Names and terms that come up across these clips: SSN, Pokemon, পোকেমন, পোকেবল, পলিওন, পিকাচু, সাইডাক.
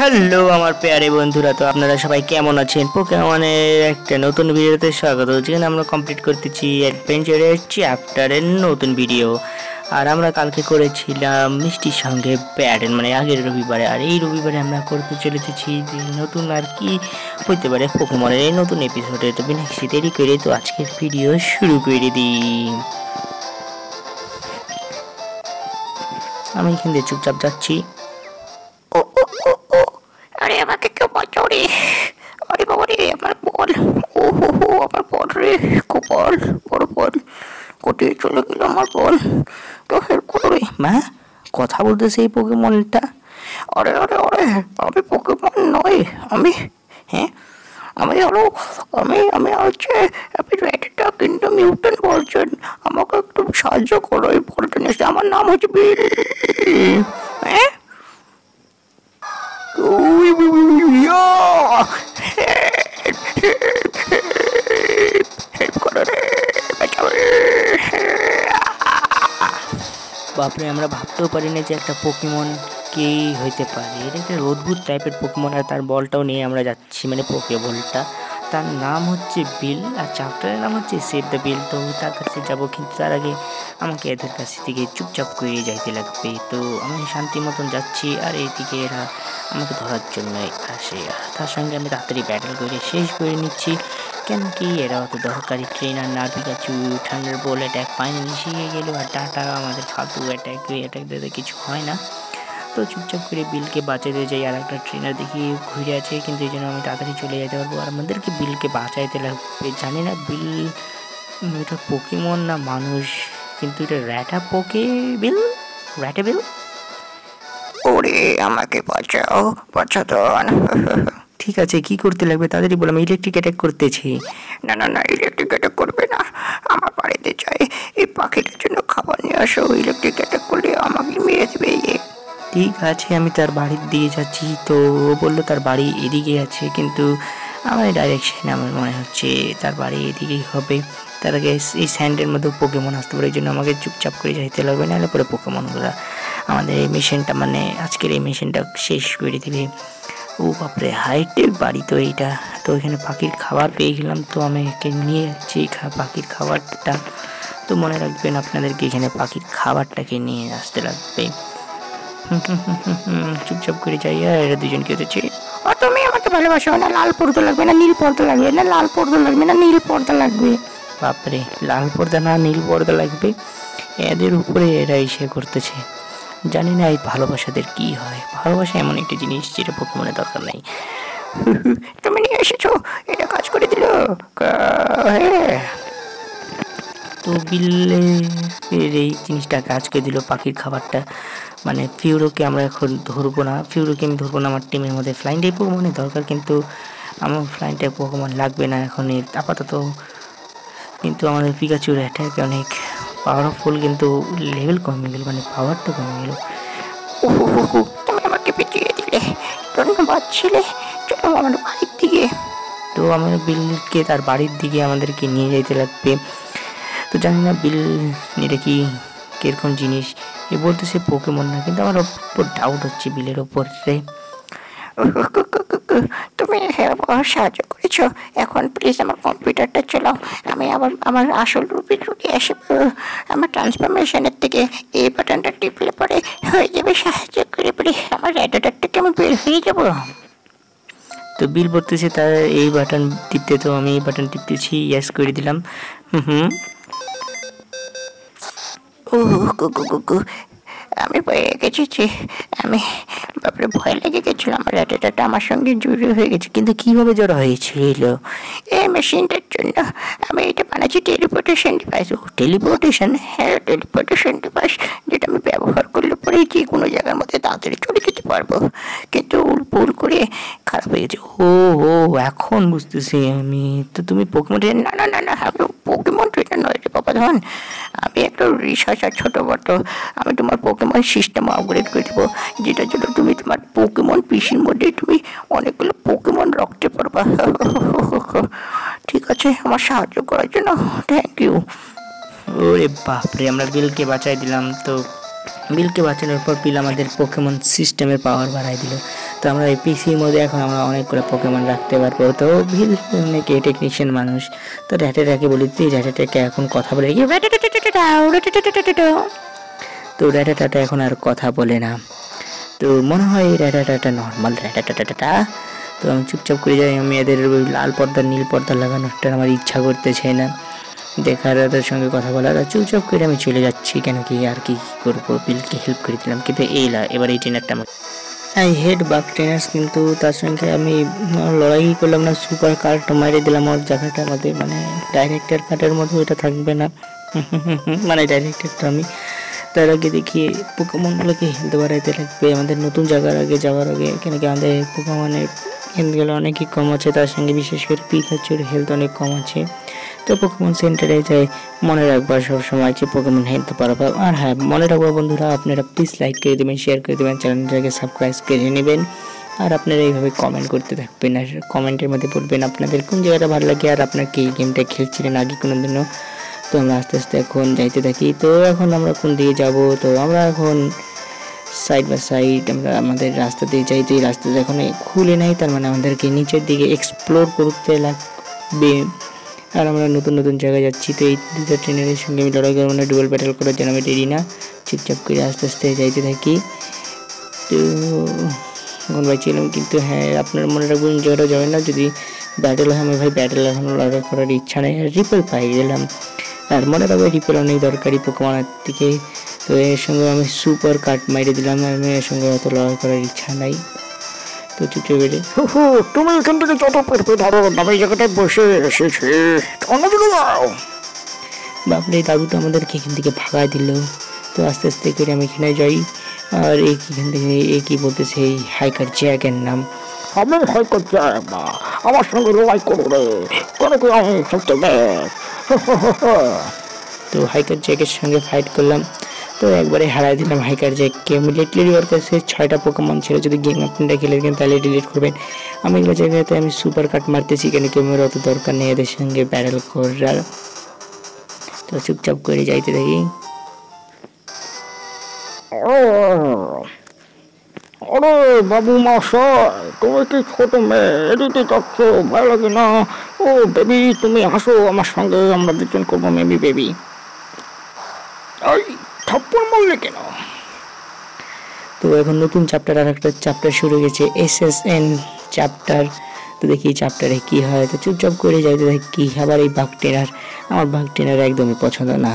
Hello हमारे प्यारे बंधुरा तो अपनारा सबाई केमन आछेन पोकेमोनेर एक नतून भिडियोते स्वागत। जेखाने आमरा कमप्लीट करतेछि एडभेंचरेर चैप्टारेर नतून भिडियो और आमरा कालके करेछिलाम मिष्टिर संगे प्यारेन माने आगेर रविवारे और ये रविवारे आमरा करते चलेछि नतून आर कि होते पारे पोकेमोनेर ए नतून एपिसोडे। तो बिना किछु देरी करे तो आजकेर भिडियो शुरू करे दिई। आमि एखाने चुपचाप जाच्छि। সাহায্য করো এই বলটা নিয়ে। আমার নাম হচ্ছে বিল। হ্যাঁ बापरे आमरा भाबते पारी ना जे एकटा पोकेमन कि होते पारे। एटा एकटा अद्भुत टाइपेर पोकेमन आर तार बलटाओ निये आमरा जाच्छि माने पोकेबलटा। तार नाम हच्छे बिल और চ্যাপ্টারের नाम हच्छे सेव द बिल। तो तार काछे जाबो किन्तु तार आगे आमाके एदेर काछ थेके चुपचाप करे जाइते लागबे। तो आमि शांति मतन जाच्छि और एइदिके एरा आमाके धरार जन्य आसे। तार संगे आमि ताड़ाताड़ि बैटल करे शेष करे निচ্ছি কেন কি এরা অত দরকারি ট্রেনার না। পিকাচু ঠান্ডার বল অ্যাটাক ফাইনালি শিখে গেল আর টাটা আমাদের ফালতু অ্যাটাক অ্যাটাক দিতে কিছু হয় না। তো চুপচাপ করে বিলকে বাঁচাতে যাই আর একটা ট্রেনার দেখি ঘুরে আছে কিন্তু এই জন্য আমি তাড়াতাড়ি চলে যেতে পারবো আর আমাদেরকে বিলকে বাঁচাইতে লাগবে। জানি না বিল এটা পোকেমন না মানুষ কিন্তু এটা র্যাটা পোকে বিল র্যাটা বিল। ওরে আমাকে বাঁচাও বাঁচাও ঠিক আছে কি করতে লাগবে তাদেরই বললাম ইলেকট্রিক অ্যাটাক করতেছি। না না না ইলেকট্রিক অ্যাটাক করবে না আমার বাড়িতে চাই এই পাখিটার জন্য খাবার নিয়ে আসো। ইলেকট্রিক অ্যাটাক করলে আমাকে মেরে দেবে। ঠিক আছে আমি তার বাড়ির দিকে যাচ্ছি। তো ও বললো তার বাড়ি এদিকে আছে কিন্তু আমার ডাইরেকশন আমার মনে হচ্ছে তার বাড়ি এদিকেই হবে। তার আগে এই স্যান্ডের মধ্যে পোকেমন আসতে পারে এই জন্য আমাকে চুপচাপ করে যাইতে লাগবে নাহলে পরে পোকেমনগুলো আমাদের এই মিশনটা মানে আজকের এই মিশনটা শেষ করে দেবে। ও বাপরে হাইটেক বাড়ি তো এইটা। তো এখানে পাখির খাবার পেয়ে গেলাম তো আমি একে নিয়ে যাচ্ছি পাখির খাবারটা। তো মনে রাখবেন আপনাদেরকে এখানে পাখির খাবারটাকে নিয়ে আসতে লাগবে। চুপচাপ করে যাই আর এরা দুজন কি হচ্ছে ও তুমি আমাকে ভালোবাসো না লাল পর্দা লাগবে না নীল পর্দা লাগবে না লাল পর্দা লাগবে না নীল পর্দা লাগবে। বাপরে লাল পর্দা না নীল পর্দা লাগবে এদের উপরে এরা এসে করতেছে। জানি না এই ভালোবাসাদের কি হয়। ভালোবাসা এমন একটা জিনিস যেটা পোকেমনে দরকার নাই। তুমি নিয়ে এসেছো এটা কাজ করে দিল। তো বিলের এই জিনিসটা কাজ করে দিল পাখির খাবারটা মানে ফিউরোকে আমরা এখন ধরবো না। ফিউরোকে আমি ধরবো না আমার টিমের মধ্যে ফ্লাইং টাইপ পোকেমনে দরকার কিন্তু আমার ফ্লাইং টাইপ পোকেমন লাগবে না এখন আপাতত। কিন্তু আমাদের পিকাচুর অ্যাটাক অনেক পাওয়ারফুল কিন্তু লেভেল কমে গেল মানে পাওয়ারটা কমে গেল। তুমি আমাকে পেঁচিয়ে দিলে ধন্যবাদ ছিলে চলো আমার বাড়ির দিকে। তো আমার বিলকে তার বাড়ির দিকে আমাদেরকে নিয়ে যেতে লাগবে। তো জানি না বিল এটা কি কীরকম জিনিস এ বলতে সে পোকেমন না কিন্তু আমার ওপর ডাউট হচ্ছে বিলের ওপরে। তুমি সাহায্য করেছো এখন প্লিজ আমার কম্পিউটারটা চালাও আমি আবার আমার আসল রূপে ছুটে আসি। আমার ট্রান্সফরমেশনের থেকে এই বাটনটা টিপলে পরে হয়ে যাবে সাহায্য করে পরে আমার রেডিয়েটার থেকে আমি বের হয়ে যাবো। তো বিল বলতেছে তার এই বাটন টিপতে তো আমি এই বাটন টিপতেছি ইয়েস করে দিলাম। আমি পেয়ে গেছি আমি বাপরে ভয় লেগে গেছিলো আমার রেডিয়েটারটা আমার সঙ্গে জড়ো হয়ে গেছে। কিন্তু কীভাবে জড়ো হয়েছিল এই মেশিনটার জন্য আমি এটা বানাচ্ছি টেলিপোর্টেশন ডিভাইস। ও টেলিপোর্টেশন হ্যাঁ টেলিপোর্টেশন ডিভাইস যেটা আমি ব্যবহার করলে পরে যে কোনো জায়গার মধ্যে তাড়াতাড়ি চলে যেতে পারবো কিন্তু ভুল করে খারাপ হয়ে গেছে। ও ও এখন বুঝতেছি আমি। তো তুমি পোকেমন না না না না আমি পোকেমন ট্রেনার নয় রে বাবা ধন আমি একটা রিসার্চার ছোটো বটো। আমি তোমার পোকেমন সিস্টেম আপগ্রেড করে দেবো যেটার জন্য তুমি তোমার পোকেমন পিসির মধ্যে তুমি অনেকগুলো পোকেমন রাখতে পারবা। ঠিক আছে আমার সাহায্য করার জন্য থ্যাংক ইউ। ওরে বাপরে আমরা বিলকে বাঁচাই দিলাম। তো বিলকে বাঁচানোর পর বিল আমাদের পোকেমন সিস্টেমের পাওয়ার বাড়াই দিল। তো আমরা এই পিসির মধ্যে এখন আমরা অনেকগুলো পোকেমন রাখতে পারবো। তো বিল অনেক টেকনিশিয়ান মানুষ, তো ড্যাটাটাকে বলি তুই ড্যাটাটাকে এখন কথা বলে গিয়ে তো ড্যাটাটা এখন আর কথা বলে না। তো মনে হয় এই ড্যাটাটা নর্মাল ড্যাটাটা। তো আমি চুপচাপ করে যাই। আমি এদের লাল পর্দা নীল পর্দা লাগানোটা আমার ইচ্ছা করতে চাই না, দেখার ওদের সঙ্গে কথা বলার। চুপচাপ করে আমি চলে যাচ্ছি, কেন কি আর কি করবো, বিলকে হেল্প করে দিলাম। কিন্তু এই না, এবার এই ট্রেনারটা আমার আই হেড বাক ট্রেনার্স, কিন্তু তার সঙ্গে আমি লড়াই করলাম না, সুপার কার্ড মারিয়ে দিলাম। আমার জায়গাটা আমাদের মানে ডাইরেক্টর কার্ডের মতো ওইটা থাকবে না, মানে ডাইরেক্টরটা আমি তার আগে দেখিয়ে পোকেমনগুলোকে হেলতে বাড়াইতে লাগবে আমাদের নতুন জায়গার আগে যাওয়ার আগে, কেন কি আমাদের পোকেমনের হেলথগুলো অনেকই কম আছে, তার সঙ্গে বিশেষ করে পিকাচুর হেলথ অনেক কম আছে। তো পোকেমন সেন্টারে যাই, মনে রাখবা সবসময় যে পোকেমন হেলথ পারবা। আর হ্যাঁ, মনে রাখবা বন্ধুরা, আপনারা প্লিজ লাইক করে দেবেন, শেয়ার করে দেবেন, চ্যানেলটাকে সাবস্ক্রাইব করে নেবেন। আর আপনারা এইভাবে কমেন্ট করতে থাকবেন, আর কমেন্টের মধ্যে বলবেন আপনাদের কোন জায়গাটা ভালো লাগে আর আপনার কি গেমটা খেলছিলেন আগে কোনো দিনও। তো আমরা আস্তে আস্তে এখন যাইতে থাকি। তো এখন আমরা কোন দিকে যাব? তো আমরা এখন সাইড বাই সাইড আমরা আমাদের রাস্তা দিয়ে যাইতে, রাস্তাটা এখন খুলে নাই, তার মানে আমাদেরকে নিচের দিকে এক্সপ্লোর করতে লাগবে। আর আমরা নতুন নতুন জায়গায় যাচ্ছি। তো এই দুটো ট্রেনের সঙ্গে আমি লড়াই করবো না, ডুয়েল ব্যাটেল করার জন্য আমি রেডি না। চুপচাপ করে আস্তে আস্তে যাইতে থাকি। তো এখন বাইছিলাম, কিন্তু হ্যাঁ আপনার মনে রাখবেন জায়গাটা যাবেন না, যদি ব্যাটেল হয়। আমার ভাই ব্যাটেল এখন লড়াই করার ইচ্ছা নেই, রিপেল পাই গেলাম। আর মনে রাখবে রিপেল অনেক দরকারি পোকেমনের থেকে। তো এর সঙ্গে আমি সুপার কাট মাইরে দিলাম, আমি এর সঙ্গে অত লড়াই করার ইচ্ছা নাই। তো চুপচে বেড়ে হো, তুমি এখান থেকে যত পারবে ধরো, আমি জায়গাটায় বসে এসেছি, অন্যদিকে যাও। বাপরে, দাদু তো আমাদেরকে এখান থেকে ভাগাই দিল। তো আস্তে আস্তে করে আমি এখানে যাই। আর এইখান থেকে এ কী বলতেছে, এই হাইকার জ্যাকের নাম আমি হাইকার জ্যাক, আমার সঙ্গে লড়াই করবে কোনো আমি সত্যি। তো হাইকার জ্যাকের সঙ্গে ফাইট করলাম, তো একবারে হারাই দিলাম হাইকার জ্যাককে। মিলিটারি ওর কাছে 6টা পোকেমন ছিল, যদি গেম আপনারা খেলে থাকেন তাহলে ডিলিট করবেন। আমি এগুলো জায়গাতে আমি সুপার কাট মারতেছি, কেন কি আমার অত দরকার নেই এদের সঙ্গে ব্যাটেল করার। তো চুপচাপ করে যাইতে থাকি। আরে বাবু মশাই, তুমি কি ছোট মেয়ে এদিকে যাচ্ছ, ভালো লাগে না? ও বেবি, তুমি আসো আমার সঙ্গে, আমরা দুজন করবো মেবি বেবি। থাপ্পড় মারলে কেন? তো এখন নতুন চ্যাপ্টার, আর একটা চ্যাপ্টার শুরু গেছে, SSN চ্যাপ্টার। তো দেখি চ্যাপ্টারে কি হয়। তো চুপচাপ করে যাইতে থাকি। আবার এই বাঘ ট্রেনার, আমার বাঘ ট্রেনার একদমই পছন্দ না,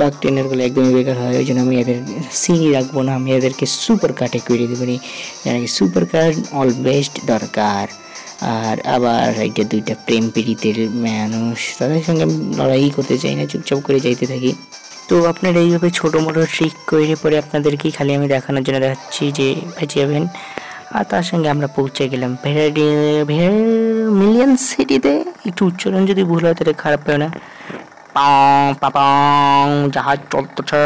বাঘ ট্রেনারগুলো একদমই বেকার হয়। ওই জন্য আমি এদের সিনি রাখবো না, আমি এদেরকে সুপার কাটে করিয়ে দেবো, নাকি সুপার কার্ড অল বেস্ট দরকার। আর আবার একটা দুইটা প্রেম পীড়িতের মানুষ, তাদের সঙ্গে আমি লড়াই করতে চাই না, চুপচাপ করে যাইতে থাকি। তো আপনারা এইভাবে ছোটো মোটো ট্রিক করে পরে আপনাদেরকেই খালি আমি দেখানোর জন্য দেখাচ্ছি যে বেঁচে যাবেন। আর তার সঙ্গে আমরা পৌঁছে গেলাম মিলিয়ন সিটিতে। একটু উচ্চারণ যদি ভুল হয় তাহলে খারাপ হয় না। পাপাং জাহাজ চলতেছে,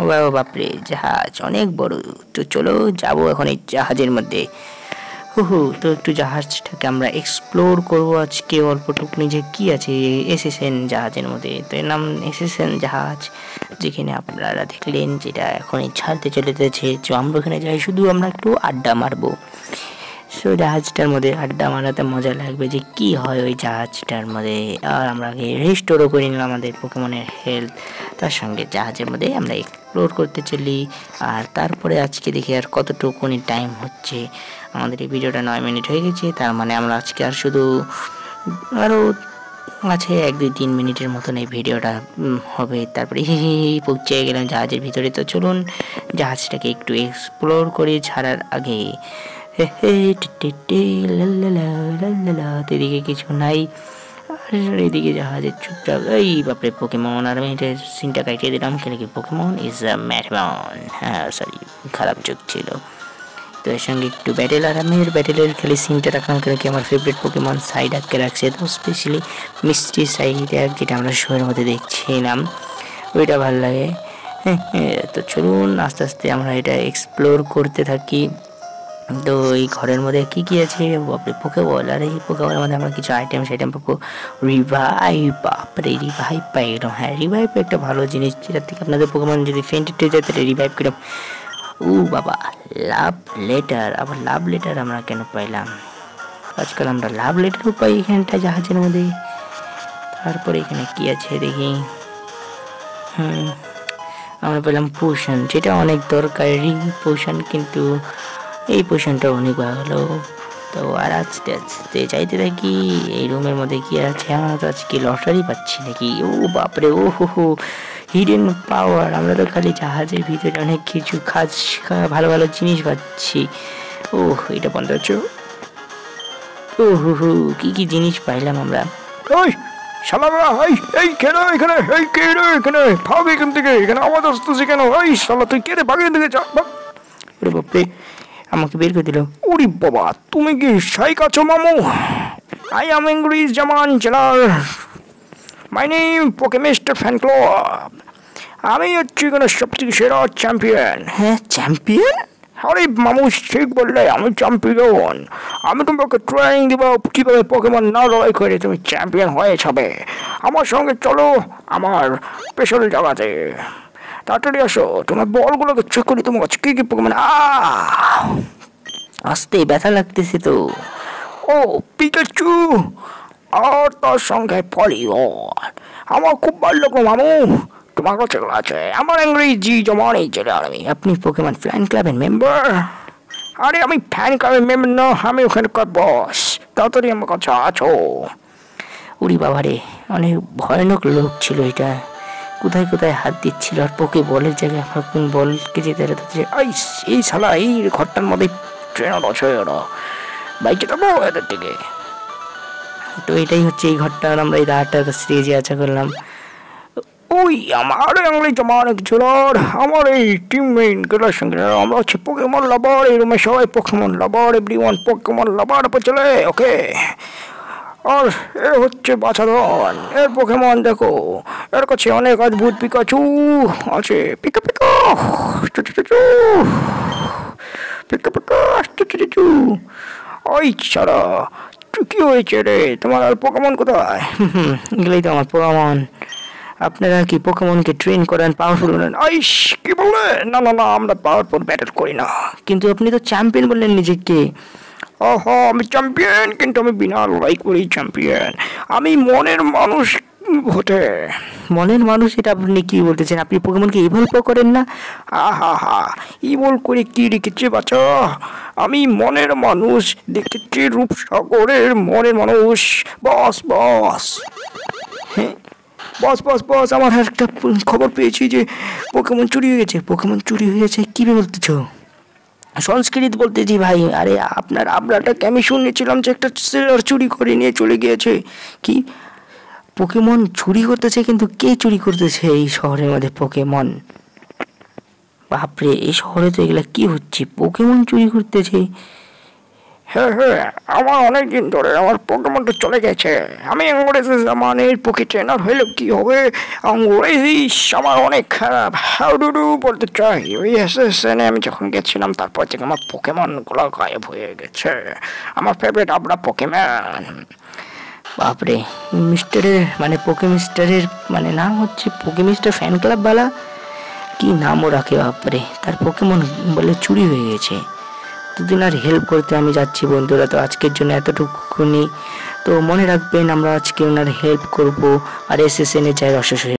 ও বাপরে জাহাজ অনেক বড়। তো চলো যাবো এখন এই জাহাজের মধ্যে, হু। তো একটু জাহাজটাকে আমরা এক্সপ্লোর করবো আজকে অল্পটুকুনি, যে কী আছে SSN জাহাজের মধ্যে। তো এর নাম SSN জাহাজ, যেখানে আপনারা দেখলেন যেটা এখন ছাড়তে চলেছে। তো আমরা ওখানে যাই, শুধু আমরা একটু আড্ডা মারবো। সো জাহাজটার মধ্যে আড্ডা মারাতে মজা লাগবে যে কি হয় ওই জাহাজটার মধ্যে। আর আমরা রেস্টোরও করে নিলাম আমাদের পোকেমনের হেলথ, তার সঙ্গে জাহাজের মধ্যে আমরা এক্সপ্লোর করতে চলি। আর তারপরে আজকে দেখি আর কতটুকুনি টাইম হচ্ছে, আমাদের এই ভিডিওটা 9 মিনিট হয়ে গেছে। তার মানে আমরা আজকে আর শুধু আরও আছে 1-2-3 মিনিটের মতন এই ভিডিওটা হবে। তারপরে পৌঁছে গেলাম জাহাজের ভিতরে। তো চলুন জাহাজটাকে একটু এক্সপ্লোর করে ছাড়ার আগে এদিকে কিছু নাই। আর এদিকে জাহাজের চুপচাপ এই বাপরে পোকেমন, আর আমি এটা সিনটা কাটিয়ে দিলাম, কেন কি পোকেমন ইজ আ ম্যাটমন। হ্যাঁ সরি, খারাপ চোখ ছিল। তো এর সঙ্গে একটু ব্যাটেল, আর আমি ব্যাটেলের খালি সিনটা রাখলাম, কেন কি আমার ফেভারিট পোকেমন সাইডাককে রাখছে। তো স্পেশালি মিস্ট্রি সাইডাক, যেটা আমরা শোয়ের মধ্যে দেখছিলাম, ওইটা ভালো লাগে। হ্যাঁ, তো চলুন আস্তে আস্তে আমরা এটা এক্সপ্লোর করতে থাকি। तो এই ঘরের মধ্যে কি কি আছে বাপরে পোকেবল আর এই পোকেবলের মধ্যে আমরা কিছু আইটেম সেটাম পাবো রিভাইভ বাপরে রিভাইভ পাইরো হ্যাঁ রিভাইভ একটা ভালো জিনিস যেটা থেকে আপনাদের পোকেমন যদি ফেন্টেড হয়ে যায় তাহলে রিভাইভ করে ও বাবা লাভ লেটার আবার লাভ লেটার আমরা কেন পাইলাম আজকাল আমরা লাভ লেটার পাই এখানটা জাহাজের মধ্যে তারপর এখানে কি আছে দেখি আমরা পেলাম পোশন যেটা অনেক দরকারি পোশন কিন্তু এই পোশনটা অনেক ভালো তো আর আজকে চাইতে থাকি এই রুমের মধ্যে কি আছে আমরা তো আজকে লটারি পাচ্ছি নাকি ও বাপরে ও হো হিডেন পাওয়ার আমরা তো খালি জাহাজের ভিতরে অনেক কিছু খাস ভালো ভালো জিনিস পাচ্ছি ও এটা বন্ধ হচ্ছে ও হো কি জিনিস পাইলাম আমরা ওই শালারা হাই এই কেন এখানে এই কেন এখানে ভাগ এখান থেকে এখানে আওয়াজ আসতেছে কেন ওই শালা তুই কেটে ভাগের দিকে যা ওরে বাপরে আমাকে বের করে দিল ওরে বাবা তুমি কি শাই কাছো মামু I am English Zaman channel my name Pokemister fan club আমি হচ্ছি এখানে সবথেকে সেরা চ্যাম্পিয়ন হ্যাঁ চ্যাম্পিয়ন আরে মামু ঠিক বললে আমি চ্যাম্পিয়ন আমি তোমাকে ট্রেনিং দেবো কীভাবে পোকেমন না লড়াই করে তুমি চ্যাম্পিয়ন হয়ে যাবে আমার সঙ্গে চলো আমার স্পেশাল জায়গাতে তাড়াতাড়ি আসো তোমার বলগুলোকে চেক করি তোমার কাছে কী কী পোকেমন আসতে ব্যথা লাগতেছে তো ও পিকাচু আর তার সঙ্গে পলিওন আমার খুব ভালো লাগলো মামু তোমার কাছে আছে আমার ইংরেজি জমান এই যেটা আমি আপনি পোকেমন ফ্যান ক্লাবের মেম্বার আরে আমি ফ্যান ক্লাবের মেম্বার না আমি ওখানকার বস তাড়াতাড়ি আমার কাছে আছো উড়ি বাবারে অনেক ভয়ানক লোক ছিল এটা কোথায় কোথায় হাত দিচ্ছিল আর পোকে বলের জায়গায় কোন বলকে যেতে হচ্ছে এই শালা এই ঘরটার মধ্যে ট্রেনার আছে ওরা বাইকে যাবো এদের থেকে তো এটাই হচ্ছে এই ঘরটা আর আমরা এই রাতটার স্টেজে আশা করলাম ওই আমার ইংলিশ আমার জোর আমার এই টিমমেটগুলোর সঙ্গে আমরা হচ্ছে পোকেমন লাভার এই রুমে সবাই পোকেমন lover everyone পোকেমন lover উপর চলে ওকে আর এ হচ্ছে বাছাধন এর পোকেমন দেখো এর কাছে অনেক অদ্ভুত পিকাচু আছে পিকা পিকা পিকা পিকা ওই ছাড়া কি হয়েছে রে তোমার আর পোকেমন কোথায় এগুলোই তো আমার পোকেমন আপনারা কি পোকেমনকে ট্রেন করেন পাওয়ারফুল হলেন আইস কি বলে না না না আমরা পাওয়ারফুল ব্যাটল করি না কিন্তু আপনি তো চ্যাম্পিয়ন বললেন নিজেকে ওহ আমি চ্যাম্পিয়ন কিন্তু আমি বিনা লড়াই করেই চ্যাম্পিয়ন আমি মনের মানুষ হতে মনের মানুষ এটা আপনি কি বলতেছেন আপনি পোকেমনকে ইভলভ করেন না আহা হা ইভলভ করে কী রেখেছে বাচ্চা আমি মনের মানুষ দেখেছি রূপসাগরের মনের মানুষ বস বস হ্যাঁ বস বস বস আমার একটা খবর পেয়েছি যে পোকেমন চুরি হয়ে গেছে পোকেমন চুরি হয়ে গেছে কী বলতেছ সংস্কৃত বলতেছি ভাই আরে আপনার আপনারটাকে আমি শুনেছিলাম যে একটা চুরি করে নিয়ে চলে গিয়েছে কি পোকেমন চুরি করতেছে কিন্তু কে চুরি করতেছে এই শহরের মধ্যে পোকেমন বাপরে এই শহরে তো এগুলো কী হচ্ছে পোকেমন চুরি করতেছে হ্যাঁ হ্যাঁ আমার অনেকদিন ধরে আমার পোকেমনটা চলে গেছে আমি ইংরেজি জামানের পোকে ট্রেনার হইলে কি হবে ইংরেজি আমার অনেক খারাপ হাউডুডু বলতে চাই ওই এসএসএনে আমি যখন গেছিলাম তারপর থেকে আমার পোকেমনগুলো গায়েব হয়ে গেছে আমার ফেভারিট আপনার পোকেমন বাপরে মিস্টারের মানে পোকেমিস্টারের মানে নাম হচ্ছে পোকেমিস্টার ফ্যান ক্লাবওয়ালা কি নামও রাখে বাপরে তার পোকেমন বলে চুরি হয়ে গেছে দুদিন আর হেল্প করতে আমি যাচ্ছি বন্ধুরা তো আজকের জন্য এতটুকুনি তো মনে রাখবেন আমরা আজকে ওনার হেল্প করব আর এসএসএন এর জায়গায় অশেষ